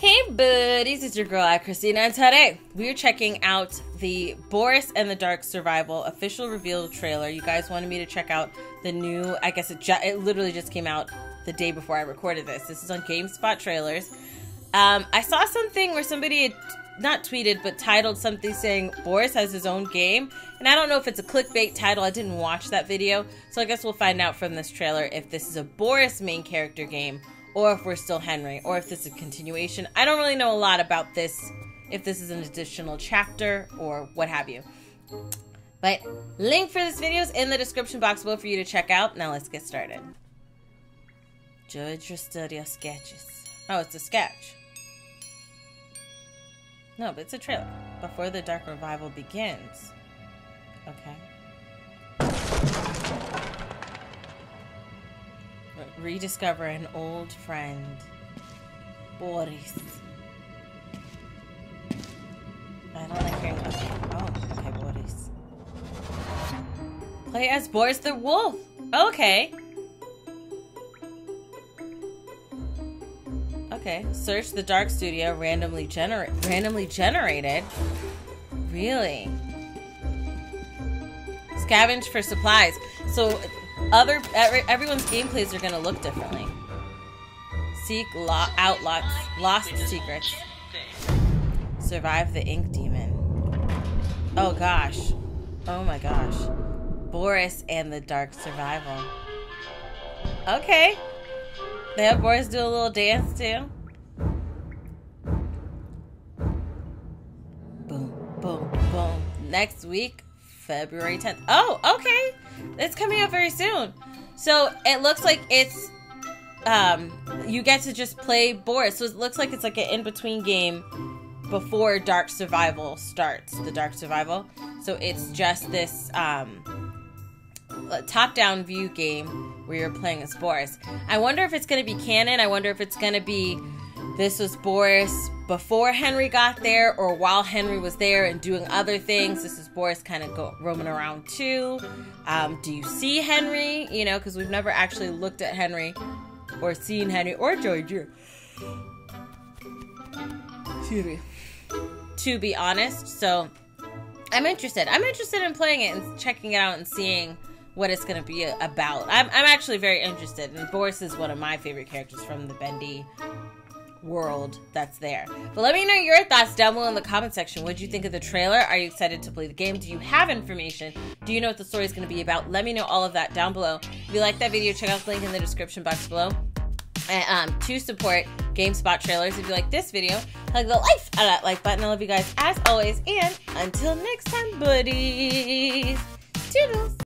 Hey buddies, it's your girl Christina, and today we're checking out the Boris and the Dark Survival official reveal trailer. You guys wanted me to check out the new, I guess it literally just came out the day before I recorded this. This is on GameSpot trailers. I saw something where somebody had not tweeted, but titled something saying Boris has his own game, and I don't know if it's a clickbait title. I didn't watch that video, so I guess we'll find out from this trailer if this is a Boris main character game, or if we're still Henry, or if this is a continuation. I don't really know a lot about this, if this is an additional chapter or what have you, but link for this video is in the description box below for you to check out. Now let's get started. Joey Drew Studios sketches. Oh, it's a sketch. No, but it's a trailer. Before the Dark Revival begins. Okay. Rediscover an old friend. Boris. I don't like hearing that. Oh, okay, Boris. Play as Boris the Wolf. Okay. Okay, search the dark studio, randomly generated? Really? Scavenge for supplies. So everyone's gameplays are gonna look differently. Seek lost secrets. Survive the ink demon. Oh gosh. Oh my gosh. Boris and the Dark Survival. Okay. They have Boris do a little dance too. Boom, boom, boom. Next week, February 10th. Oh, okay. It's coming out very soon. So it looks like it's, you get to just play Boris. So it looks like it's like an in-between game before Dark Survival starts, the Dark Survival. So it's just this, top-down view game where you're playing as Boris. I wonder if it's going to be canon. I wonder if it's going to be this was Boris before Henry got there, or while Henry was there and doing other things. This is Boris kind of roaming around too. Do you see Henry? You know, because we've never actually looked at Henry or seen Henry or Joey Drew. Excuse me. To be honest, so I'm interested. I'm interested in playing it and checking it out and seeing what it's going to be about. I'm actually very interested, and Boris is one of my favorite characters from the bendy world that's there. But let me know your thoughts down below in the comment section. What do you think of the trailer? Are you excited to play the game? Do you have information? Do you know what the story is going to be about? Let me know all of that down below. If you like that video, check out the link in the description box below to support GameSpot trailers. If you like this video, click the like button. I love you guys as always, and until next time, buddies. Toodles.